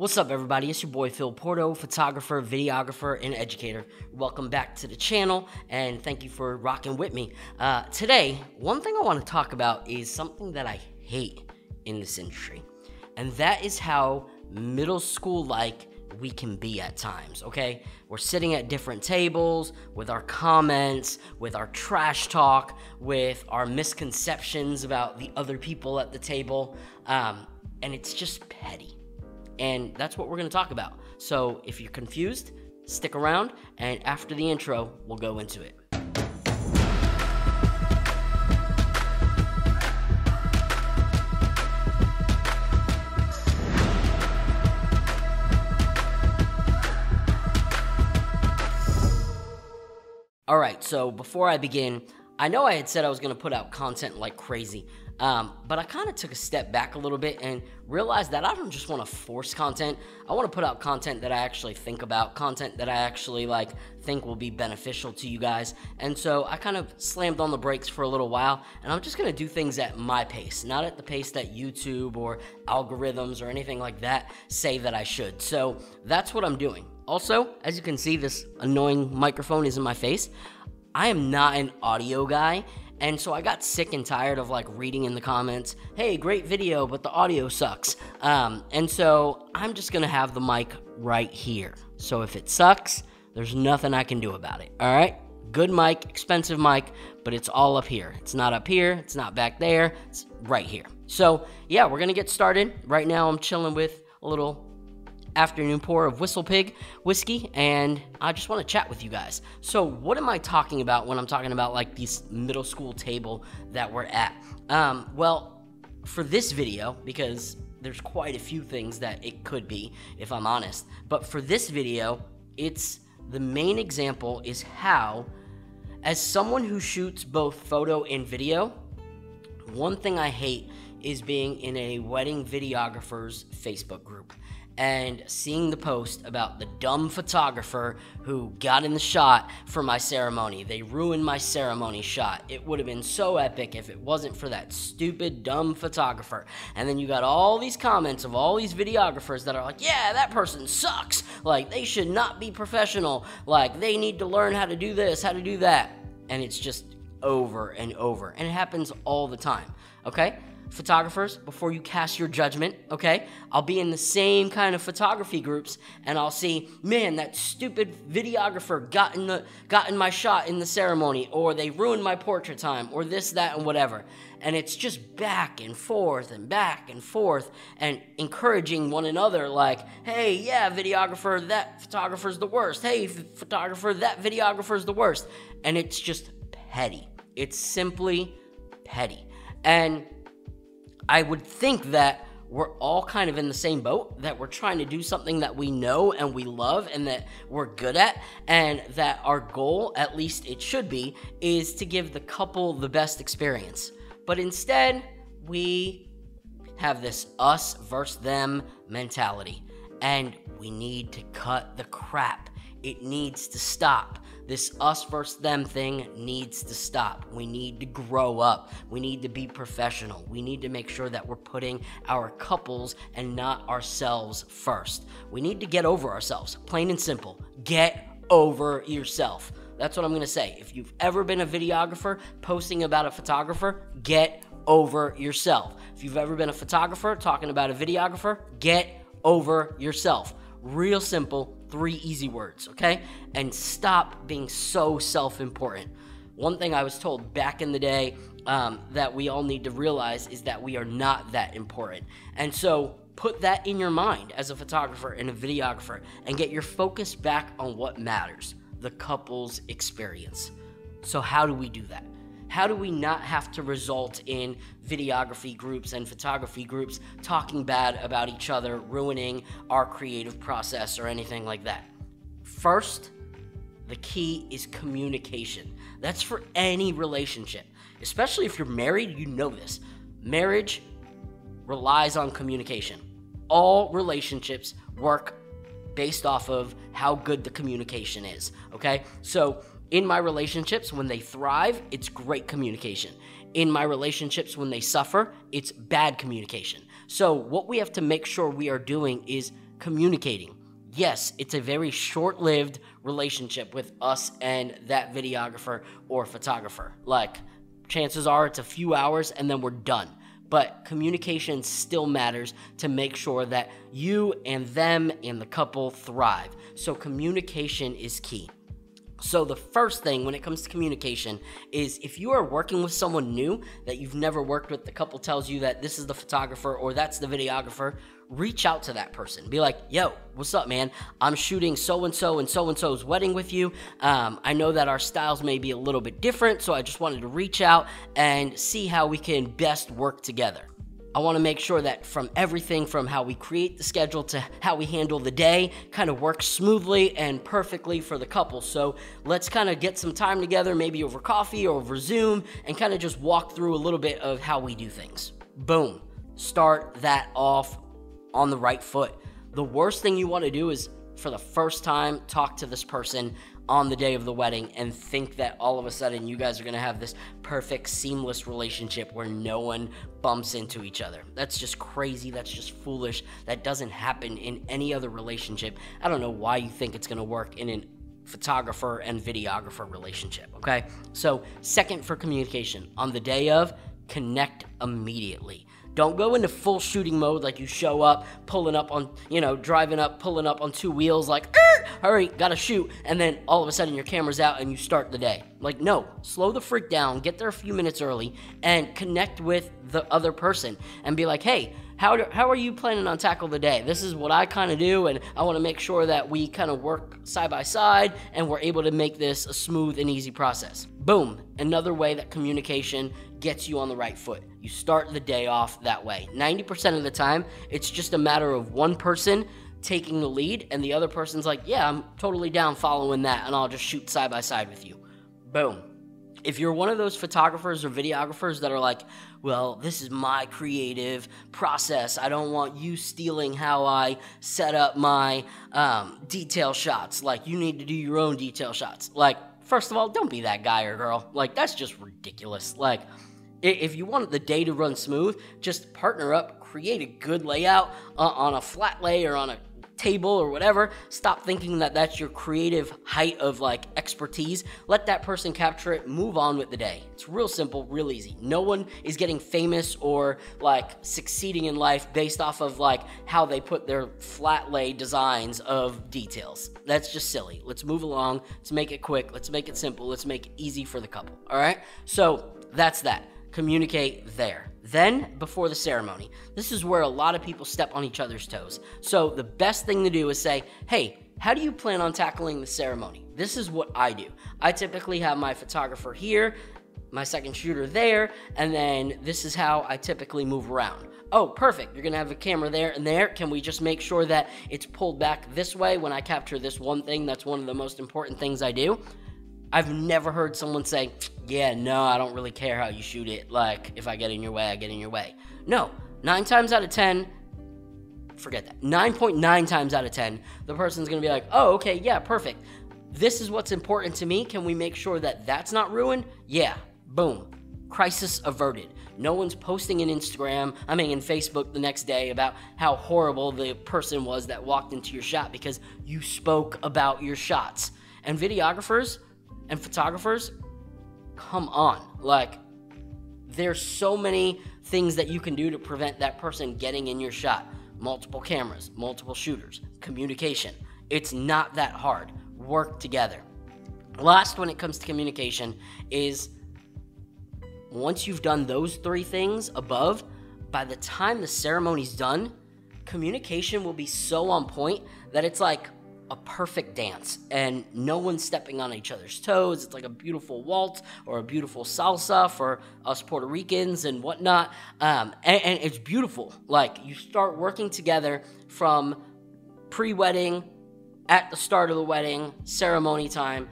What's up, everybody? It's your boy Phil Porto, photographer, videographer, and educator. Welcome back to the channel, and thank you for rocking with me. Today, one thing I want to talk about is something that I hate in this industry, and that is how middle school-like we can be at times, okay? We're sitting at different tables with our comments, with our trash talk, with our misconceptions about the other people at the table, and it's just petty. And that's what we're going to talk about. So if you're confused, stick around, and after the intro, we'll go into it. All right, so before I begin, I know I had said I was going to put out content like crazy, but I kind of took a step back a little bit and realized that I don't just want to force content. I want to put out content that I actually think about, content that I actually think will be beneficial to you guys. And so I kind of slammed on the brakes for a little while, and I'm just going to do things at my pace, not at the pace that YouTube or algorithms or anything like that say that I should. So that's what I'm doing. Also, as you can see, this annoying microphone is in my face. I am not an audio guy, and so I got sick and tired of reading in the comments, hey, great video, but the audio sucks. And so I'm just gonna have the mic right here. So if it sucks, there's nothing I can do about it, all right? Good mic, expensive mic, but it's all up here. It's not up here, it's not back there, it's right here. So yeah, we're gonna get started. Right now I'm chilling with a little afternoon pour of Whistlepig whiskey, and I just want to chat with you guys. So what am I talking about when I'm talking about this middle school table that we're at? Well, for this video, because there's quite a few things that it could be, if I'm honest, but for this video, it's the main example is how, as someone who shoots both photo and video, one thing I hate is being in a wedding videographer's Facebook group and seeing the post about the dumb photographer who got in the shot for my ceremony. They ruined my ceremony shot. It would have been so epic if it wasn't for that stupid, dumb photographer. And then you got all these comments of all these videographers that are like, yeah, that person sucks. They should not be professional. They need to learn how to do this, how to do that. And it's just over and over. And it happens all the time, okay? Photographers, before you cast your judgment, okay? I'll be in the same kind of photography groups, and I'll see, man, that stupid videographer got in my shot in the ceremony, or they ruined my portrait time, or this, that, and whatever. And it's just back and forth and back and forth and encouraging one another, like, hey, yeah, videographer, that photographer's the worst. Hey, photographer, that videographer's the worst. And it's just petty. It's simply petty. And I would think that we're all kind of in the same boat, that we're trying to do something that we know and we love and that we're good at, and that our goal, at least it should be, is to give the couple the best experience. But instead, we have this us versus them mentality, and we need to cut the crap. It needs to stop. This us versus them thing needs to stop. We need to grow up. We need to be professional. We need to make sure that we're putting our couples and not ourselves first. We need to get over ourselves, plain and simple. Get over yourself. That's what I'm gonna say. If you've ever been a videographer posting about a photographer, get over yourself. If you've ever been a photographer talking about a videographer, get over yourself. Real simple. 3 easy words, okay? And stop being so self-important. One thing I was told back in the day that we all need to realize is that we are not that important. And so put that in your mind as a photographer and a videographer and get your focus back on what matters, the couple's experience. So how do we do that? How do we not have to result in videography groups and photography groups talking bad about each other, ruining our creative process or anything like that? First, the key is communication. That's for any relationship. Especially if you're married, you know this. Marriage relies on communication. All relationships work based off of how good the communication is, okay? So in my relationships, when they thrive, it's great communication. In my relationships, when they suffer, it's bad communication. So what we have to make sure we are doing is communicating. Yes, it's a very short-lived relationship with us and that videographer or photographer. Like, chances are it's a few hours and then we're done. But communication still matters to make sure that you and them and the couple thrive. So communication is key. So the first thing when it comes to communication is if you are working with someone new that you've never worked with, the couple tells you that this is the photographer or that's the videographer, reach out to that person. Be like, yo, what's up, man? I'm shooting so-and-so and so-and-so's wedding with you. I know that our styles may be a little bit different, so I just wanted to reach out and see how we can best work together. I want to make sure that from everything from how we create the schedule to how we handle the day kind of works smoothly and perfectly for the couple. So let's kind of get some time together, maybe over coffee or over Zoom, and kind of just walk through a little bit of how we do things. Boom. Start that off on the right foot. The worst thing you want to do is for the first time talk to this person on the day of the wedding and think that all of a sudden you guys are going to have this perfect, seamless relationship where no one bumps into each other. That's just crazy. That's just foolish. That doesn't happen in any other relationship. I don't know why you think it's going to work in a photographer and videographer relationship, okay? So second for communication, on the day of, connect immediately. Don't go into full shooting mode like you show up, pulling up on, you know, driving up, pulling up on two wheels like, hurry, gotta shoot, and then all of a sudden your camera's out and you start the day. Like, no, slow the freak down, get there a few minutes early, and connect with the other person and be like, hey, how are you planning on tackle the day? This is what I kind of do, and I want to make sure that we kind of work side by side and we're able to make this a smooth and easy process. Boom, another way that communication gets you on the right foot. You start the day off that way. 90% of the time, it's just a matter of one person taking the lead and the other person's like, yeah, I'm totally down following that, and I'll just shoot side by side with you. Boom. If you're one of those photographers or videographers that are like, well, this is my creative process, I don't want you stealing how I set up my detail shots, like you need to do your own detail shots. Like, first of all, don't be that guy or girl. Like, that's just ridiculous. Like, if you want the day to run smooth, just partner up, create a good layout on a flat lay or on a table or whatever. Stop thinking that that's your creative height of like expertise. Let that person capture it, move on with the day. It's real simple, real easy. No one is getting famous or like succeeding in life based off of like how they put their flat lay designs of details. That's just silly. Let's move along. Let's make it quick. Let's make it simple. Let's make it easy for the couple. All right. So that's that. Communicate there. Then, before the ceremony, this is where a lot of people step on each other's toes. So the best thing to do is say, hey, how do you plan on tackling the ceremony? This is what I do. I typically have my photographer here, my second shooter there, and then this is how I typically move around. Oh, perfect. You're going to have a camera there and there. Can we just make sure that it's pulled back this way when I capture this one thing? That's one of the most important things I do. I've never heard someone say, yeah, no, I don't really care how you shoot it. Like, if I get in your way, I get in your way. No, 9 times out of 10, forget that. 9.9 times out of 10, the person's going to be like, oh, okay, yeah, perfect. This is what's important to me. Can we make sure that that's not ruined? Yeah, boom. Crisis averted. No one's posting in Instagram, in Facebook the next day about how horrible the person was that walked into your shot because you spoke about your shots. And videographers and photographers, come on. Like, there's so many things that you can do to prevent that person getting in your shot. Multiple cameras, multiple shooters, communication. It's not that hard. Work together. Last, when it comes to communication, is once you've done those three things above, by the time the ceremony's done, communication will be so on point that it's like a perfect dance and no one's stepping on each other's toes. It's like a beautiful waltz or a beautiful salsa for us Puerto Ricans and whatnot. And it's beautiful. Like, you start working together from pre-wedding, at the start of the wedding, ceremony time,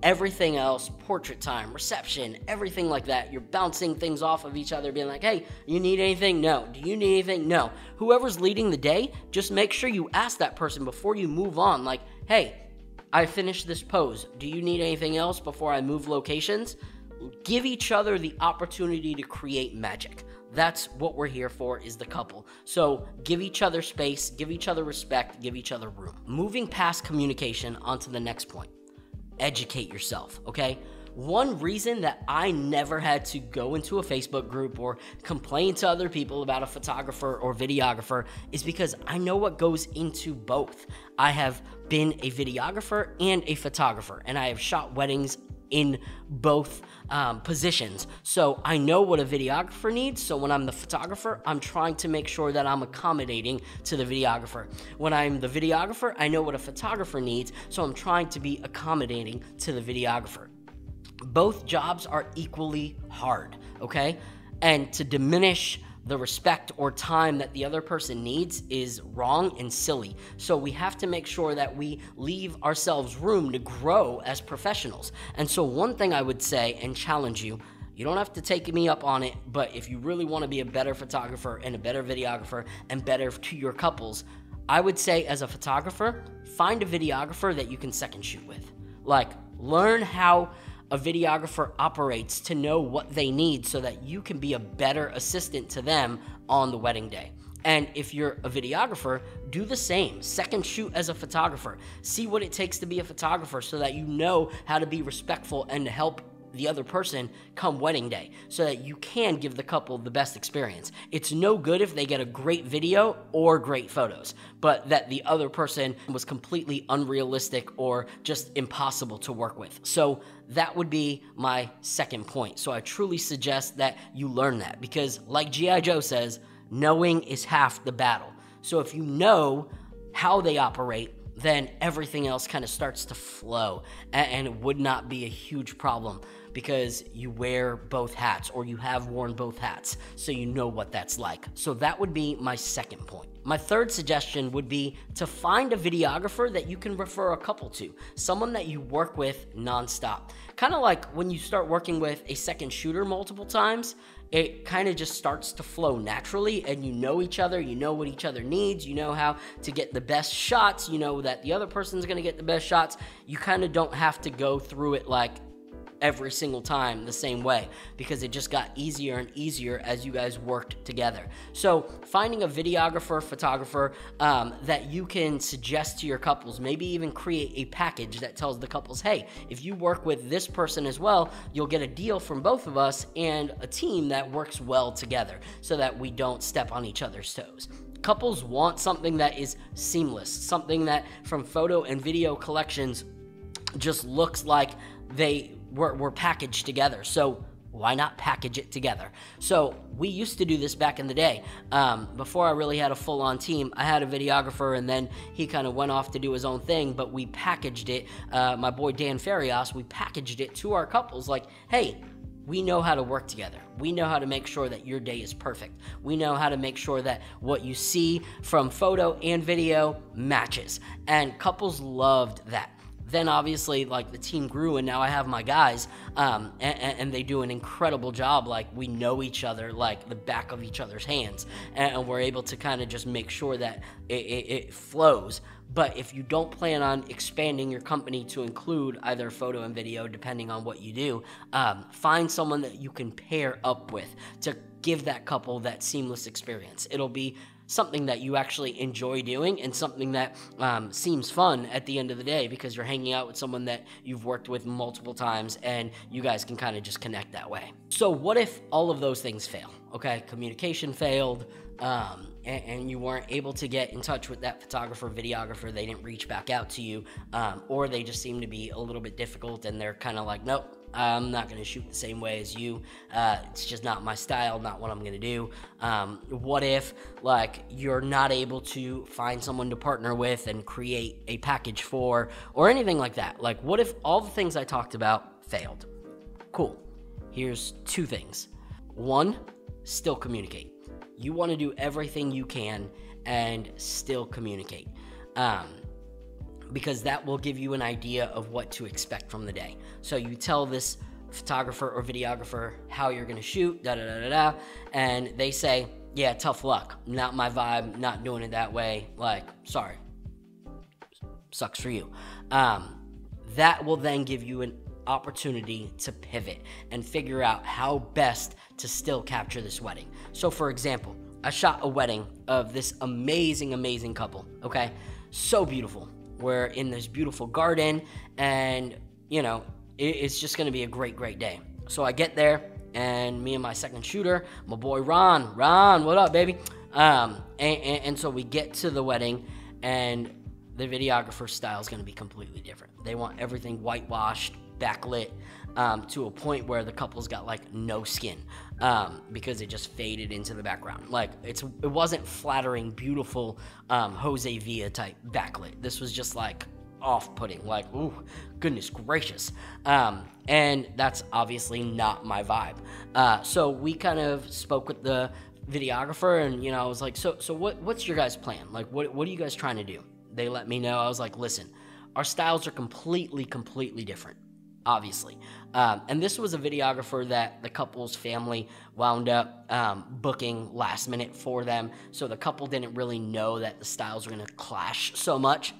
everything else, portrait time, reception, everything like that. You're bouncing things off of each other, being like, hey, you need anything? No. Do you need anything? No. Whoever's leading the day, just make sure you ask that person before you move on. Like, hey, I finished this pose. Do you need anything else before I move locations? Give each other the opportunity to create magic. That's what we're here for, is the couple. So give each other space, give each other respect, give each other room. Moving past communication onto the next point, educate yourself, okay? One reason that I never had to go into a Facebook group or complain to other people about a photographer or videographer is because I know what goes into both. I have been a videographer and a photographer, and I have shot weddings in both positions. So I know what a videographer needs. So when I'm the photographer, I'm trying to make sure that I'm accommodating to the videographer. When I'm the videographer, I know what a photographer needs. So I'm trying to be accommodating to the videographer. Both jobs are equally hard, okay? And to diminish the respect or time that the other person needs is wrong and silly. So we have to make sure that we leave ourselves room to grow as professionals. And so one thing I would say and challenge you, you don't have to take me up on it, but if you really want to be a better photographer and a better videographer and better to your couples, I would say as a photographer, find a videographer that you can second shoot with. Like, learn how a videographer operates to know what they need so that you can be a better assistant to them on the wedding day. And if you're a videographer, do the same. Second shoot as a photographer. See what it takes to be a photographer so that you know how to be respectful and to help the other person come wedding day so that you can give the couple the best experience. It's no good if they get a great video or great photos, but that the other person was completely unrealistic or just impossible to work with. So that would be my second point. So I truly suggest that you learn that, because like G.I. Joe says, knowing is half the battle. So if you know how they operate, then everything else kind of starts to flow, and it would not be a huge problem because you wear both hats, or you have worn both hats, so you know what that's like. So that would be my second point. My third suggestion would be to find a videographer that you can refer a couple to, someone that you work with nonstop. Kind of like when you start working with a second shooter multiple times, it kind of just starts to flow naturally, and you know each other, you know what each other needs, you know how to get the best shots, you know that the other person's gonna get the best shots. You kind of don't have to go through it like every single time the same way, because it just got easier and easier as you guys worked together. So finding a videographer, photographer that you can suggest to your couples, maybe even create a package that tells the couples, hey, if you work with this person as well, you'll get a deal from both of us and a team that works well together so that we don't step on each other's toes. Couples want something that is seamless, something that from photo and video collections just looks like they were packaged together. So why not package it together? So we used to do this back in the day. Before I really had a full-on team, I had a videographer, and then he kind of went off to do his own thing, but we packaged it. My boy Dan Farias, we packaged it to our couples like, hey, we know how to work together. We know how to make sure that your day is perfect. We know how to make sure that what you see from photo and video matches. And couples loved that. Then obviously, like, the team grew, and now I have my guys, and they do an incredible job. Like, we know each other like the back of each other's hands, and we're able to kind of just make sure that it flows. But if you don't plan on expanding your company to include either photo and video, depending on what you do, find someone that you can pair up with to give that couple that seamless experience. It'll be something that you actually enjoy doing, and something that seems fun at the end of the day, because you're hanging out with someone that you've worked with multiple times, and you guys can kind of just connect that way. So what if all of those things fail? Okay, communication failed, and you weren't able to get in touch with that photographer, videographer, they didn't reach back out to you, or they just seem to be a little bit difficult, and they're kind of like, nope, I'm not going to shoot the same way as you. It's just not my style, not what I'm going to do. What if, like, you're not able to find someone to partner with and create a package for, or anything like that? Like, what if all the things I talked about failed? Cool. Here's two things. One, still communicate. You want to do everything you can and still communicate. Because that will give you an idea of what to expect from the day. So you tell this photographer or videographer how you're gonna shoot, and they say, yeah, tough luck, not my vibe, not doing it that way, like, sorry, sucks for you. That will then give you an opportunity to pivot and figure out how best to still capture this wedding. So for example, I shot a wedding of this amazing, amazing couple, okay? So beautiful. We're in this beautiful garden and, you know, it's just gonna be a great, great day. So I get there and me and my second shooter, my boy Ron, what up, baby? And so we get to the wedding and the videographer's style is gonna be completely different. They want everything whitewashed, backlit, to a point where the couple's got like no skin, because it just faded into the background. Like it wasn't flattering, beautiful, Jose Villa type backlit. This was just like off-putting, like, ooh, goodness gracious. And that's obviously not my vibe. So we kind of spoke with the videographer and, you know, I was like, so what's your guys' plan? Like, what are you guys trying to do? They let me know. I was like, listen, our styles are completely different, obviously. And this was a videographer that the couple's family wound up booking last minute for them. So the couple didn't really know that the styles were going to clash so much.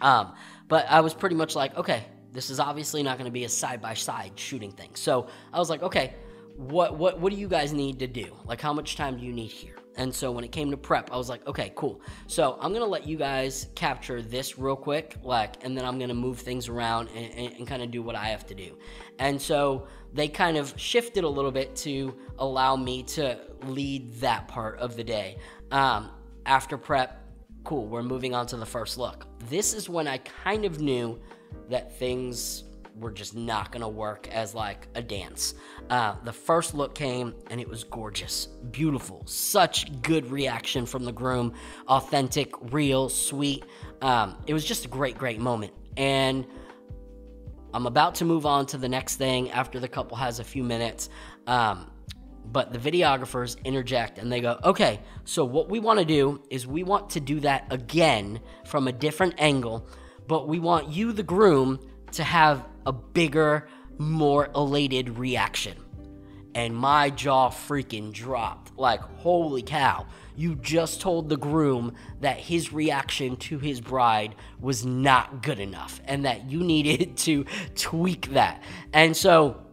But I was pretty much like, okay, this is obviously not going to be a side-by-side shooting thing. So I was like, okay, what do you guys need to do? Like, how much time do you need here? And so when it came to prep, I was like, okay, cool. So I'm going to let you guys capture this real quick, like, and then I'm going to move things around and kind of do what I have to do. And so they kind of shifted a little bit to allow me to lead that part of the day. After prep, cool, we're moving on to the first look. This is when I kind of knew that things were just not gonna work as like a dance. The first look came and it was gorgeous, beautiful, such good reaction from the groom, authentic, real, sweet. It was just a great, great moment. And I'm about to move on to the next thing after the couple has a few minutes, but the videographers interject and they go, okay, so what we wanna do is we want to do that again from a different angle, but we want you, the groom, to have a bigger, more elated reaction. And my jaw freaking dropped. Like, holy cow, you just told the groom that his reaction to his bride was not good enough and that you needed to tweak that. And so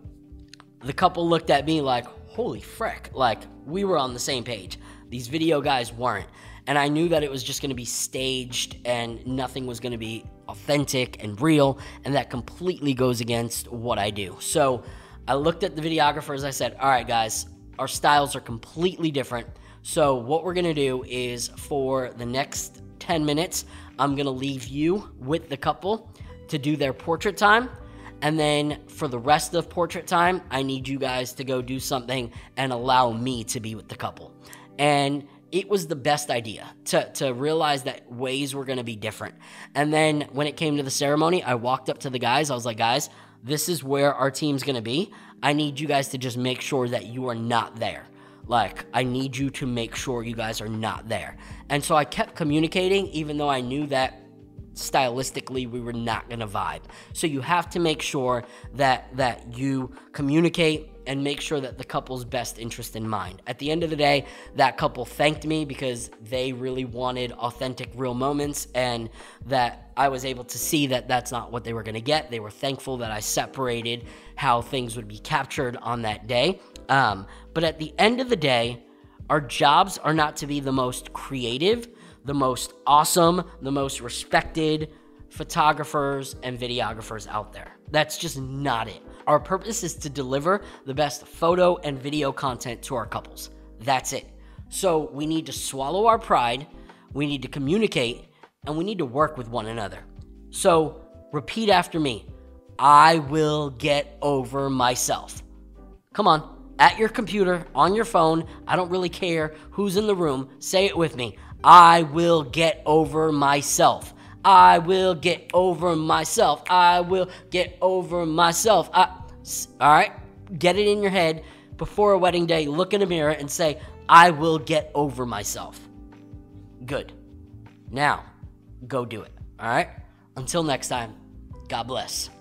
the couple looked at me like, holy frick, like, we were on the same page. These video guys weren't. And I knew that it was just gonna be staged and nothing was gonna be authentic and real, and that completely goes against what I do. So I looked at the videographers, I said, all right guys, our styles are completely different. So what we're gonna do is for the next 10 minutes, I'm gonna leave you with the couple to do their portrait time. And then for the rest of portrait time, I need you guys to go do something and allow me to be with the couple. And it was the best idea to realize that ways were going to be different. And then when it came to the ceremony, I walked up to the guys. I was like, guys, this is where our team's going to be. I need you guys to just make sure that you are not there. Like, I need you to make sure you guys are not there. And so I kept communicating, even though I knew that stylistically we were not going to vibe. So you have to make sure that you communicate and make sure that the couple's best interest in mind. At the end of the day, that couple thanked me because they really wanted authentic, real moments, and that I was able to see that that's not what they were gonna get. They were thankful that I separated how things would be captured on that day. But at the end of the day, our jobs are not to be the most creative, the most awesome, the most respected photographers and videographers out there. That's just not it. Our purpose is to deliver the best photo and video content to our couples. That's it. So we need to swallow our pride, we need to communicate, and we need to work with one another. So repeat after me. I will get over myself. Come on, at your computer, on your phone, I don't really care who's in the room, say it with me. I will get over myself. I will get over myself. I will get over myself. All right, get it in your head. Before a wedding day, look in a mirror and say, I will get over myself. Good. Now, go do it, all right? Until next time, God bless.